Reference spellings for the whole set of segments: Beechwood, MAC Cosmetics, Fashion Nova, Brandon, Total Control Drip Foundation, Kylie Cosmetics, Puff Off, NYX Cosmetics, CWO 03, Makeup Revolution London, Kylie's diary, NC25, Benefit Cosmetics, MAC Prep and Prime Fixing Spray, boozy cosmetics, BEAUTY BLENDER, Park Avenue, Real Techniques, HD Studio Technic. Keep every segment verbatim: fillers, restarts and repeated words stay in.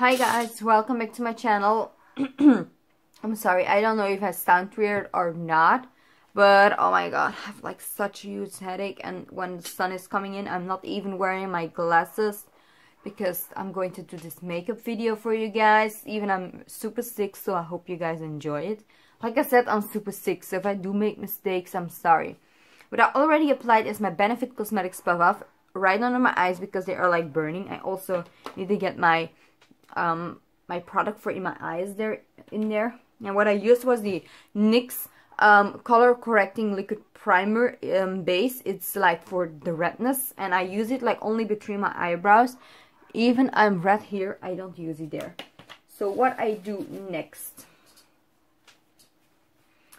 Hi guys, welcome back to my channel. I'm sorry, I don't know if I sound weird or not, but oh my god, I have like such a huge headache, and when the sun is coming in, I'm not even wearing my glasses because I'm going to do this makeup video for you guys. Even I'm super sick, so I hope you guys enjoy it. Like I said, I'm super sick, so if I do make mistakes, I'm sorry. What I already applied is my Benefit Cosmetics Puff Off right under my eyes because they are like burning. I also need to get my um my product for in my eyes there in there. And what I used was the NYX um color correcting liquid primer um, base. It's like for the redness, and I use it like only between my eyebrows. Even I'm red here, I don't use it there. So what I do next,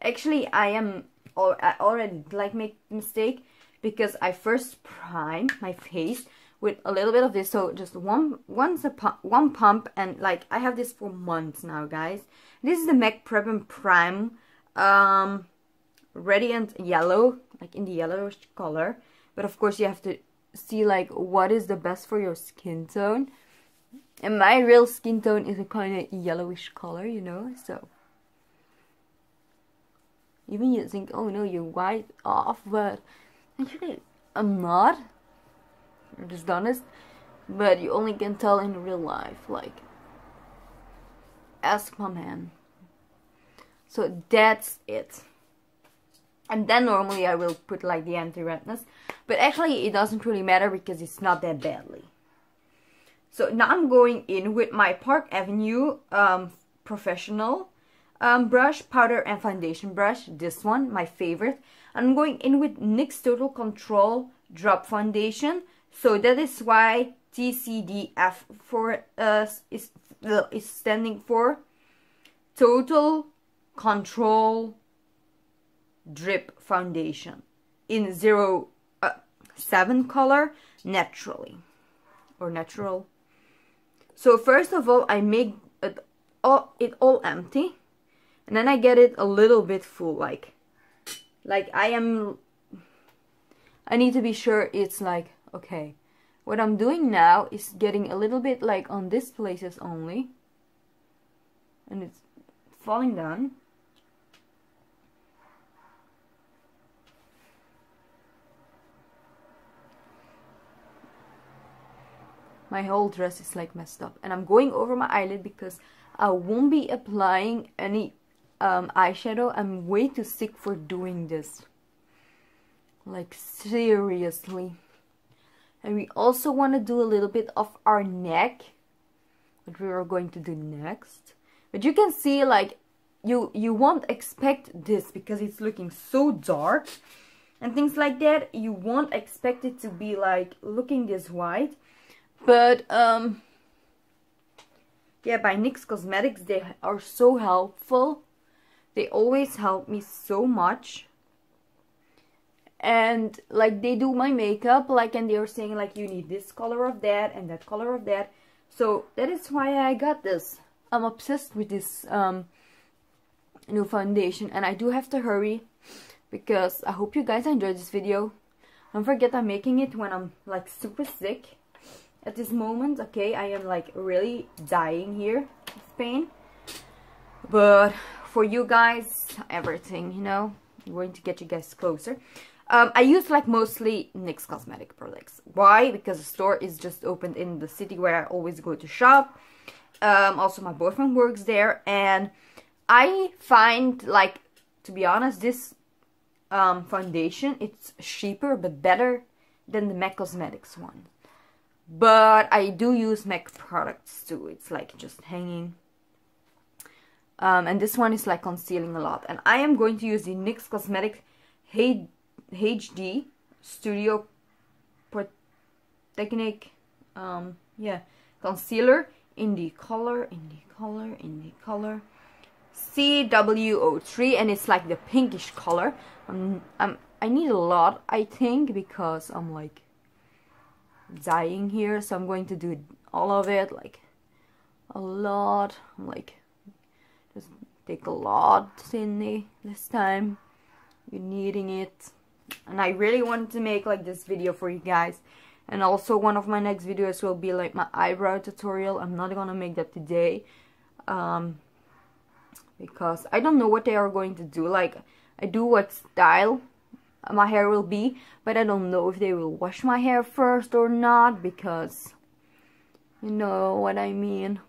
actually I am or I already like make mistake because I first prime my face with a little bit of this, so just one once a pump, one pump, and like I have this for months now, guys. This is the MAC Prep and Prime um, Radiant Yellow, like in the yellowish color. But of course, you have to see like what is the best for your skin tone. And my real skin tone is a kind of yellowish color, you know. So even you think, oh no, you're white off, but actually I'm not. I'm just honest, but you only can tell in real life, like, ask my man. So that's it. And then normally I will put like the anti-redness, but actually it doesn't really matter because it's not that badly. So now I'm going in with my Park Avenue um, professional um, brush, powder and foundation brush, this one, my favorite. I'm going in with NYX Total Control Drip Foundation. So that is why T C D F for us is, is standing for Total Control Drip Foundation in zero, uh, seven color, naturally or natural. So first of all, I make it all, it all empty, and then I get it a little bit full, like like I am I need to be sure it's like okay. What I'm doing now is getting a little bit like on these places only, and it's falling down. My whole dress is like messed up, and I'm going over my eyelid because I won't be applying any um, eyeshadow. I'm way too sick for doing this, like seriously. And we also want to do a little bit of our neck, what we are going to do next. But you can see, like, you you won't expect this because it's looking so dark and things like that. You won't expect it to be, like, looking this white. But, um, yeah, by NYX Cosmetics, they are so helpful. They always help me so much. And like they do my makeup, like, and they are saying like you need this color of that and that color of that. So that is why I got this. I'm obsessed with this um, new foundation, and I do have to hurry because I hope you guys enjoyed this video. Don't forget I'm making it when I'm like super sick at this moment. Okay, I am like really dying here with pain. But for you guys, everything, you know, I'm going to get you guys closer. Um, I use like mostly NYX Cosmetic products. Why? Because the store is just opened in the city where I always go to shop. Um, also my boyfriend works there, and I find, like, to be honest, this um, foundation, it's cheaper but better than the MAC Cosmetics one. But I do use MAC products too. It's like just hanging. Um, and this one is like concealing a lot. And I am going to use the NYX Cosmetics Hey H D Studio Technic, um, yeah, concealer in the color, in the color, in the color C W zero three, and it's like the pinkish color. Um, I'm, I need a lot, I think, because I'm like dying here, so I'm going to do all of it, like a lot. I'm like, just take a lot, Cindy, this time. You're needing it. And I really wanted to make like this video for you guys, And also one of my next videos will be like my eyebrow tutorial. I'm not gonna make that today, um, because I don't know what they are going to do. Like, I do what style my hair will be, but I don't know if they will wash my hair first or not, because you know what I mean.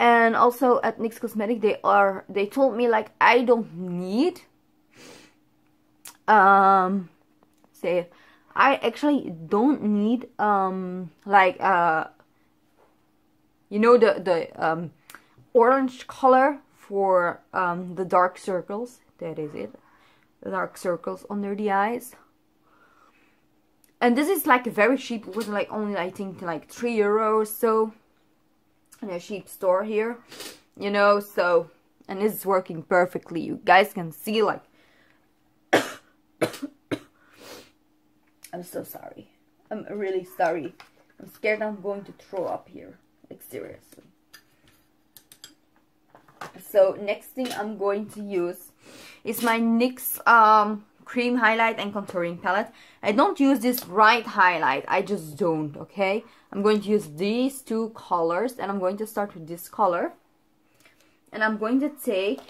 And also at NYX Cosmetics, they are they told me like I don't need um say I actually don't need um like uh you know the the um orange color for um the dark circles. That is it, the dark circles under the eyes. And this is like very cheap. It was like only, I think, like three euros, so in a cheap store here, you know. So, and it's working perfectly. You guys can see like I'm so sorry. I'm really sorry. I'm scared I'm going to throw up here, like seriously. So next thing I'm going to use is my NYX um, cream highlight and contouring palette. I don't use this bright highlight, I just don't, okay? I'm going to use these two colors, and I'm going to start with this color. And I'm going to take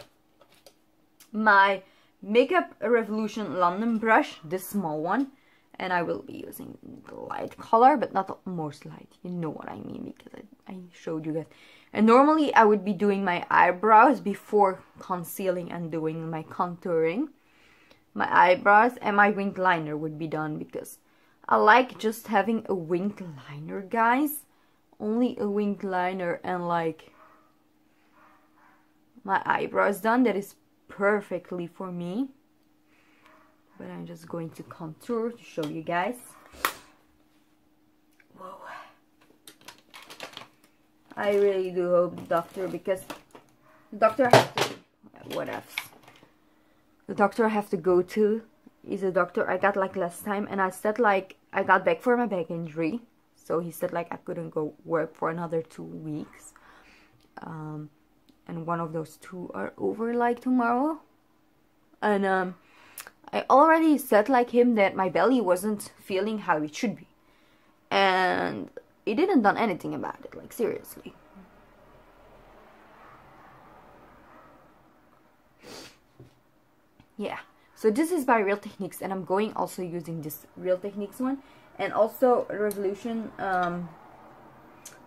my Makeup Revolution London brush, this small one. And I will be using the light color, but not the most light. You know what I mean, because I, I showed you guys. And normally I would be doing my eyebrows before concealing and doing my contouring. My eyebrows and my winged liner would be done, because I like just having a winged liner, guys. Only a winged liner and like my eyebrows done. That is perfectly for me. But I'm just going to contour to show you guys. Whoa. I really do hope the doctor, because the doctor has to, what else? The doctor I have to go to is a doctor I got like last time, and I said like I got back for my back injury. So he said like I couldn't go work for another two weeks. Um, and one of those two are over like tomorrow. And um I already said like him that my belly wasn't feeling how it should be, and he didn't done anything about it, like seriously. Yeah, so this is by Real Techniques, and I'm going also using this Real Techniques one, and also Revolution, um,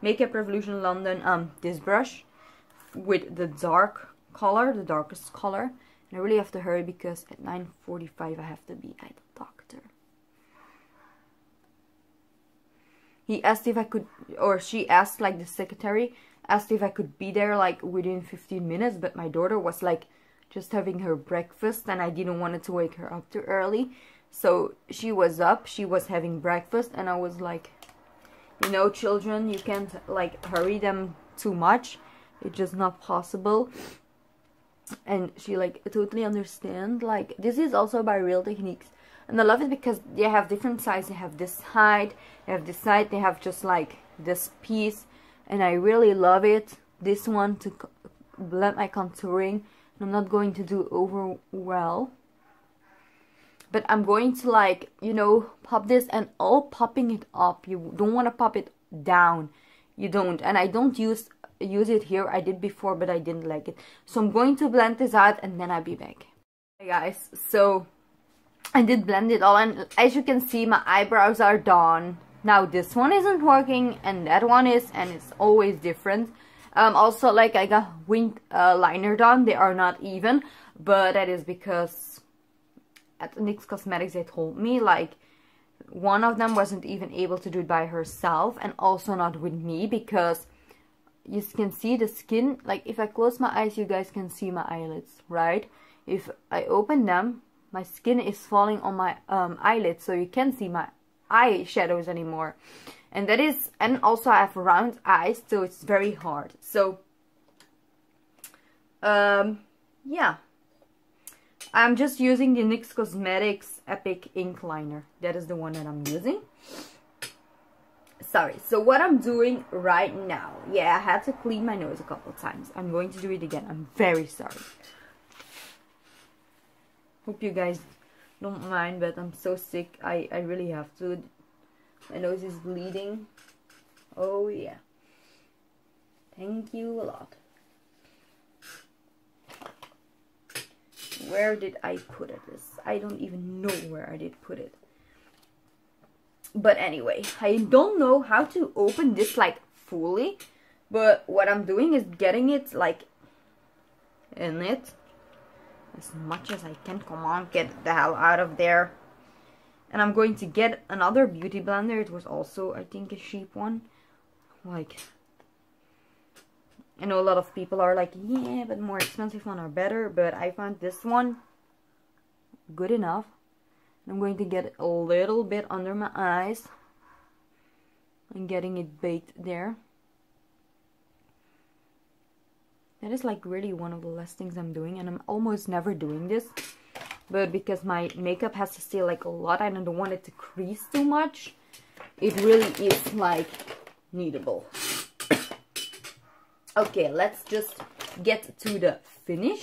Makeup Revolution London, um, this brush with the dark color, the darkest color. I really have to hurry, because at nine forty-five I have to be at the doctor. He asked if I could, or she asked, like the secretary asked if I could be there like within fifteen minutes, but my daughter was like just having her breakfast, and I didn't want to wake her up too early. So she was up, she was having breakfast, and I was like, you know, children, you can't like hurry them too much. It's just not possible. And she like totally understand. Like, this is also by Real Techniques, and I love it because they have different sizes. They have this side, they have this side, they have just like this piece, and I really love it. This one to blend my contouring, and I'm not going to do over well, but I'm going to like, you know, pop this, and all popping it up. You don't want to pop it down, you don't. And I don't use use it here. I did before, but I didn't like it, so I'm going to blend this out, and then I'll be back. Hey guys, so I did blend it all, and as you can see, my eyebrows are done. Now this one isn't working, and that one is, and it's always different. Um also, like, I got winged uh, liner done. They are not even, but that is because at NYX Cosmetics they told me like one of them wasn't even able to do it by herself, and also not with me, because you can see the skin. Like, if I close my eyes, you guys can see my eyelids, right? If I open them, my skin is falling on my um, eyelids, so you can't see my eye shadows anymore. And that is, and also I have round eyes, so it's very hard. So, um, yeah. I'm just using the NYX Cosmetics Epic Ink Liner. That is the one that I'm using. Sorry, so what I'm doing right now, yeah, I had to clean my nose a couple times. I'm going to do it again. I'm very sorry. Hope you guys don't mind, but I'm so sick. I, I really have to. My nose is bleeding. Oh yeah. Thank you a lot. Where did I put it? I don't even know where I did put it. But anyway, I don't know how to open this like fully. But what I'm doing is getting it like in it. As much as I can. Come on, get the hell out of there. And I'm going to get another beauty blender. It was also, I think, a cheap one. Like, I know a lot of people are like, yeah, but more expensive ones are better. But I found this one good enough. I'm going to get a little bit under my eyes. I'm getting it baked there. That is like really one of the last things I'm doing. And I'm almost never doing this. But because my makeup has to stay like a lot, I don't want it to crease too much. It really is like needable. Okay, let's just get to the finish.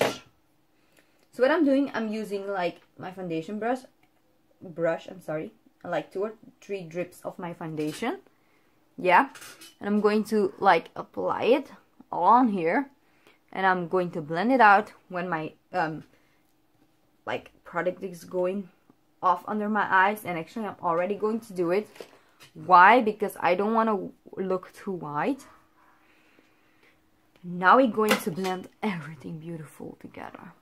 So what I'm doing, I'm using like my foundation brush. Brush, I'm sorry. Like two or three drips of my foundation. Yeah. And I'm going to like apply it all on here. And I'm going to blend it out when my um like product is going off under my eyes. And actually I'm already going to do it. Why? Because I don't want to look too white. Now we're going to blend everything beautiful together.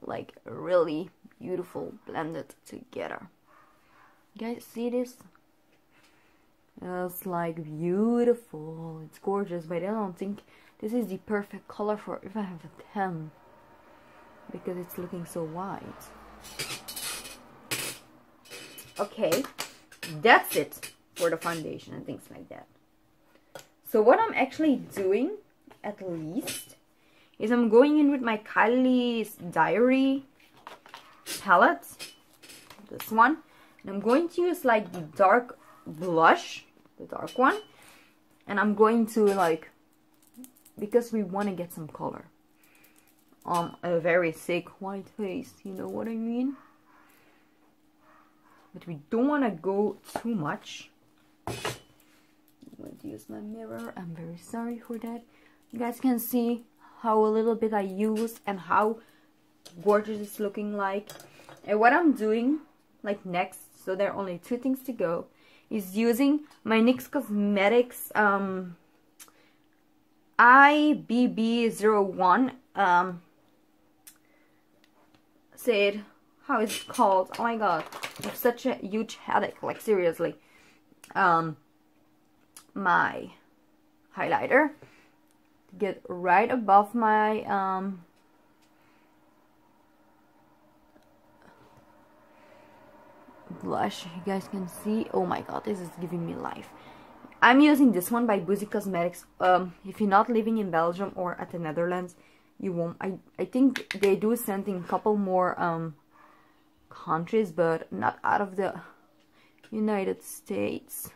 Like really beautiful blended together. You guys see this? It's like beautiful. It's gorgeous, but I don't think this is the perfect color for if I have a tan. Because it's looking so white. Okay, that's it for the foundation and things like that. So what I'm actually doing, at least, is I'm going in with my Kylie's Diary palette. This one. And I'm going to use like the dark blush, the dark one. And I'm going to like, because we want to get some color on a very thick white face, you know what I mean? But we don't want to go too much. I'm going to use my mirror. I'm very sorry for that. You guys can see how a little bit I use and how gorgeous it's looking like. And what I'm doing, like next, so there are only two things to go, is using my NYX Cosmetics um, I B B zero one. Um, said, how is it called? Oh my god, I have such a huge headache, like seriously. Um, my highlighter, get right above my, um, blush, you guys can see. Oh my god, this is giving me life. I'm using this one by Boozy Cosmetics. Um, if you're not living in Belgium or at the Netherlands, you won't. I, I think they do send in a couple more um, countries, but not out of the United States.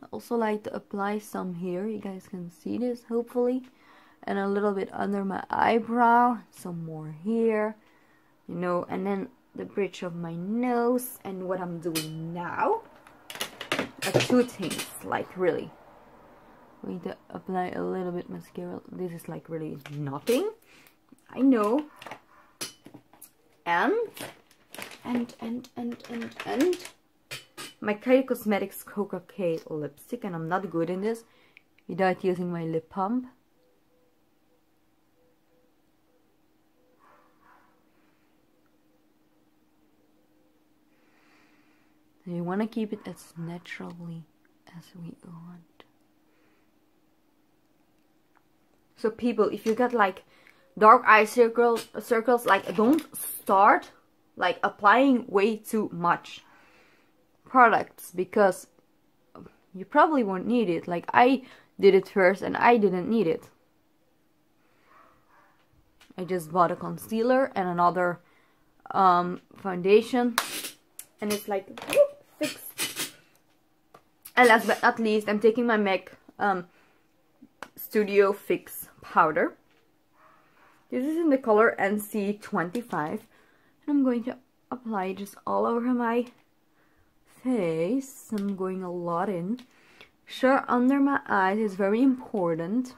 I also like to apply some here. You guys can see this, hopefully. And a little bit under my eyebrow. Some more here. You know, and then the bridge of my nose. And what I'm doing now are two things, like really. I'm going to apply a little bit mascara. This is like really nothing, I know. And, and, and, and, and, and, my Kylie Cosmetics Cocoa K lipstick. And I'm not good in this without using my lip pump. And you want to keep it as naturally as we want. So people, if you got like dark eye circles, circles, like don't start like applying way too much products because you probably won't need it. Like I did it first and I didn't need it. I just bought a concealer and another um, foundation and it's like whoop, fixed. And last but not least, I'm taking my MAC um, Studio Fix powder. This is in the color N C twenty-five. And I'm going to apply just all over my face. I'm going a lot in. Sure, under my eyes is very important.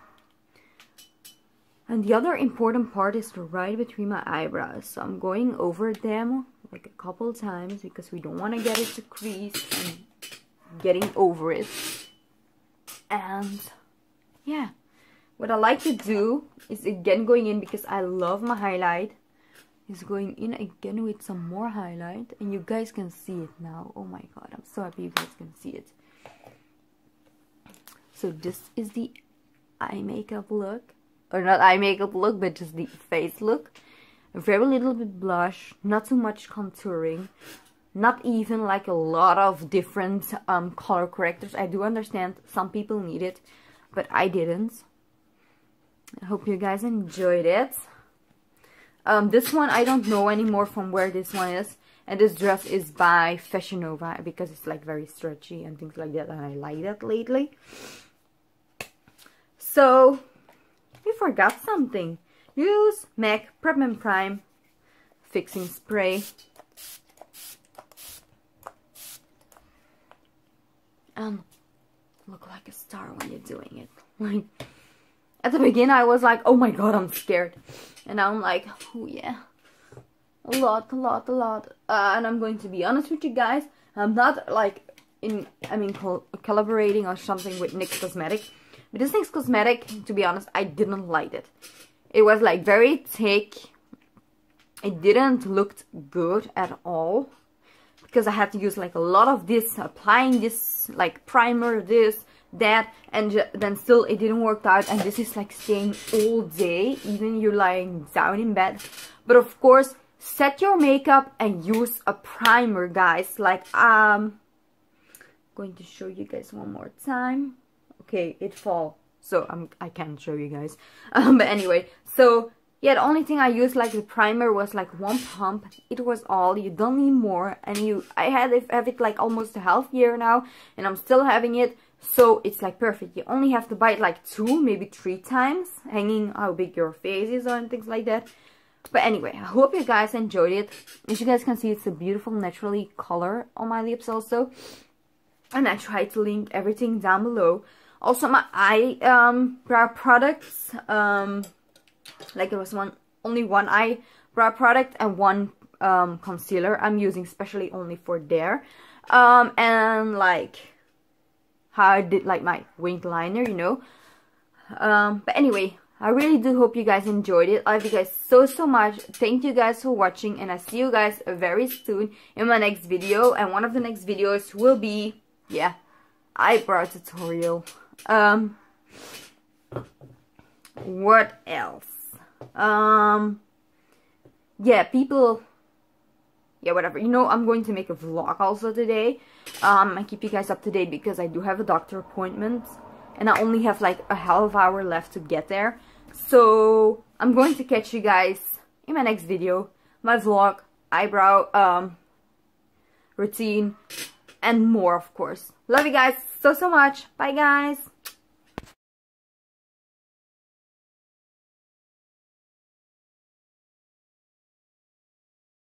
And the other important part is right between my eyebrows. So I'm going over them like a couple times because we don't want to get it to crease and getting over it. And yeah, what I like to do is again going in because I love my highlight. Is going in again with some more highlight, and you guys can see it now. Oh my god, I'm so happy you guys can see it. So this is the eye makeup look, or not eye makeup look, but just the face look. A very little bit blush, not too much contouring, not even like a lot of different um, color correctors. I do understand some people need it, but I didn't. I hope you guys enjoyed it. Um, this one, I don't know anymore from where this one is. And this dress is by Fashion Nova because it's like very stretchy and things like that. And I like that lately. So, we forgot something. Use MAC Prep and Prime Fixing Spray. Um, look like a star when you're doing it. Like, at the beginning I was like, oh my god, I'm scared. And now I'm like, oh yeah, a lot, a lot, a lot. Uh, and I'm going to be honest with you guys, I'm not like in, I mean, col collaborating or something with NYX Cosmetics. But this NYX Cosmetic, to be honest, I didn't like it. It was like very thick. It didn't look good at all. Because I had to use like a lot of this, applying this, like primer, this, that, and then still it didn't work out, and this is like staying all day, even you're lying down in bed. But of course, set your makeup and use a primer, guys. Like, um, I'm going to show you guys one more time. Okay, it fall, so I'm, I can't show you guys. Um, but anyway, so yeah, the only thing I used like the primer was like one pump. It was all. You don't need more, and you, I had it, have it like almost a half year now, and I'm still having it. So it's like perfect. You only have to buy it like two, maybe three times, hanging how big your face is and things like that. But anyway, I hope you guys enjoyed it. As you guys can see, it's a beautiful naturally color on my lips also. And I tried to link everything down below. Also my eye um, brow products. Um, like there was one, only one eye brow product and one um, concealer I'm using specially only for there. Um, and like... how I did like my winged liner, you know. Um, but anyway, I really do hope you guys enjoyed it. I love you guys so, so much. Thank you guys for watching. And I see you guys very soon in my next video. And one of the next videos will be, yeah, eyebrow tutorial. Um, what else? Um, yeah, people... yeah, whatever. You know, I'm going to make a vlog also today. Um, I keep you guys up to date because I do have a doctor appointment. And I only have like a half hour left to get there. So, I'm going to catch you guys in my next video. My vlog, eyebrow, um, routine, and more of course. Love you guys so, so much. Bye guys.